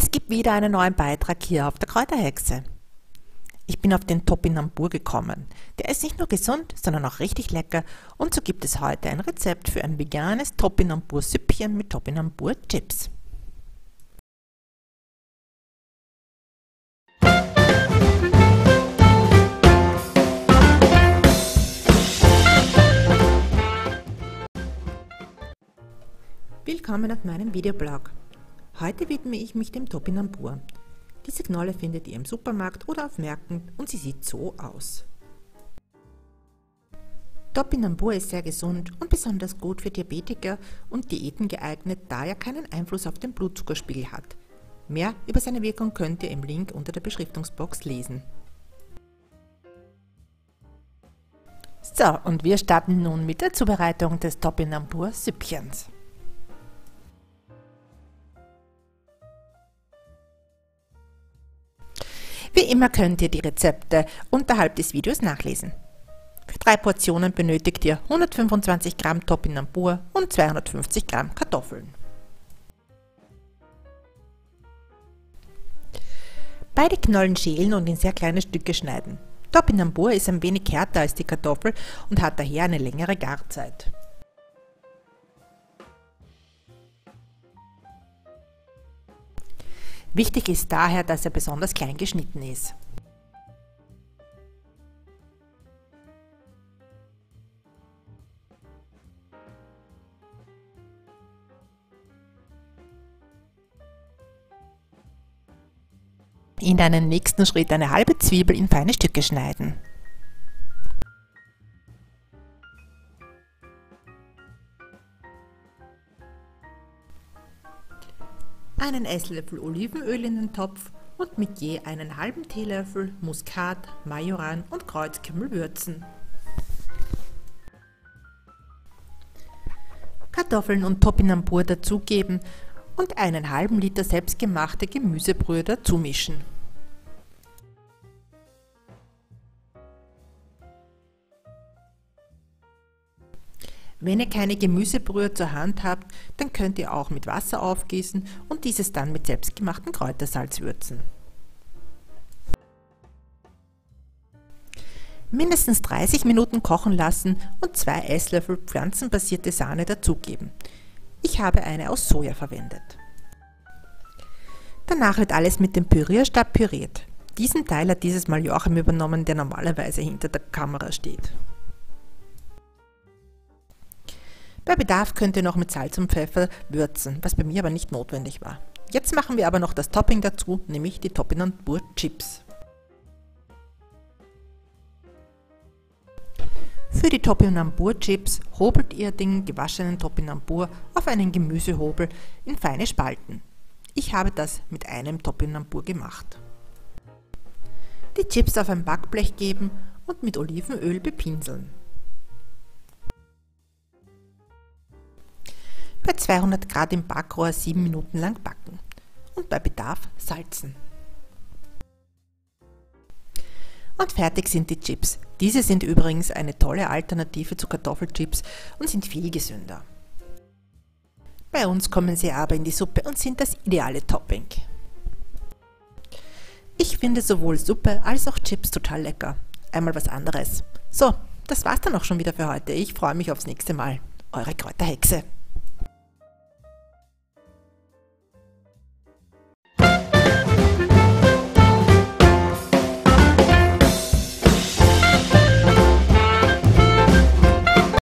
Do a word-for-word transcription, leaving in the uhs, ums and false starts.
Es gibt wieder einen neuen Beitrag hier auf der Kräuterhexe. Ich bin auf den Topinambur gekommen. Der ist nicht nur gesund, sondern auch richtig lecker, und so gibt es heute ein Rezept für ein veganes Topinambursüppchen mit Topinambur-Chips. Willkommen auf meinem Videoblog. Heute widme ich mich dem Topinambur. Diese Knolle findet ihr im Supermarkt oder auf Märkten und sie sieht so aus. Topinambur ist sehr gesund und besonders gut für Diabetiker und Diäten geeignet, da er keinen Einfluss auf den Blutzuckerspiegel hat. Mehr über seine Wirkung könnt ihr im Link unter der Beschriftungsbox lesen. So, und wir starten nun mit der Zubereitung des Topinambur-Süppchens. Wie immer könnt ihr die Rezepte unterhalb des Videos nachlesen. Für drei Portionen benötigt ihr hundertfünfundzwanzig Gramm Topinambur und zweihundertfünfzig Gramm Kartoffeln. Beide Knollen schälen und in sehr kleine Stücke schneiden. Topinambur ist ein wenig härter als die Kartoffel und hat daher eine längere Garzeit. Wichtig ist daher, dass er besonders klein geschnitten ist. In einem nächsten Schritt eine halbe Zwiebel in feine Stücke schneiden. Einen Esslöffel Olivenöl in den Topf und mit je einen halben Teelöffel Muskat, Majoran und Kreuzkümmel würzen. Kartoffeln und Topinambur dazugeben und einen halben Liter selbstgemachte Gemüsebrühe dazumischen. Wenn ihr keine Gemüsebrühe zur Hand habt, dann könnt ihr auch mit Wasser aufgießen und dieses dann mit selbstgemachtem Kräutersalz würzen. Mindestens dreißig Minuten kochen lassen und zwei Esslöffel pflanzenbasierte Sahne dazugeben. Ich habe eine aus Soja verwendet. Danach wird alles mit dem Pürierstab püriert. Diesen Teil hat dieses Mal Joachim übernommen, der normalerweise hinter der Kamera steht. Bei Bedarf könnt ihr noch mit Salz und Pfeffer würzen, was bei mir aber nicht notwendig war. Jetzt machen wir aber noch das Topping dazu, nämlich die Topinambur-Chips. Für die Topinambur-Chips hobelt ihr den gewaschenen Topinambur auf einen Gemüsehobel in feine Spalten. Ich habe das mit einem Topinambur gemacht. Die Chips auf ein Backblech geben und mit Olivenöl bepinseln. Bei zweihundert Grad im Backrohr sieben Minuten lang backen und bei Bedarf salzen. Und fertig sind die Chips. Diese sind übrigens eine tolle Alternative zu Kartoffelchips und sind viel gesünder. Bei uns kommen sie aber in die Suppe und sind das ideale Topping. Ich finde sowohl Suppe als auch Chips total lecker. Einmal was anderes. So, das war's dann auch schon wieder für heute. Ich freue mich aufs nächste Mal. Eure Kräuterhexe.